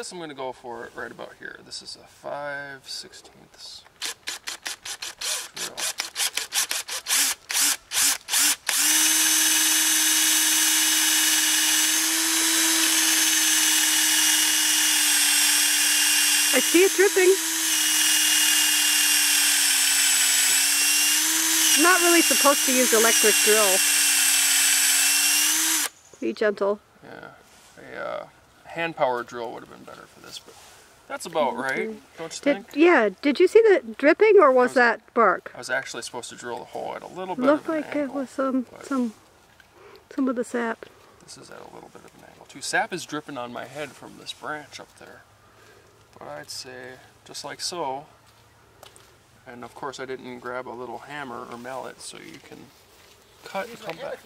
guess I'm going to go for it right about here. This is a 5/16 drill. I see it dripping. I'm not really supposed to use electric drill. Be gentle. Yeah, a hand-powered drill would have been better for this, but that's about right, don't you think? Yeah, did you see the dripping, or was that bark? I was actually supposed to drill the hole at a little bit of an angle. Looked like it was some of the sap. This is at a little bit of an angle too. Sap is dripping on my head from this branch up there. But I'd say, just like so, and of course I didn't grab a little hammer or mallet, so you can cut and come back.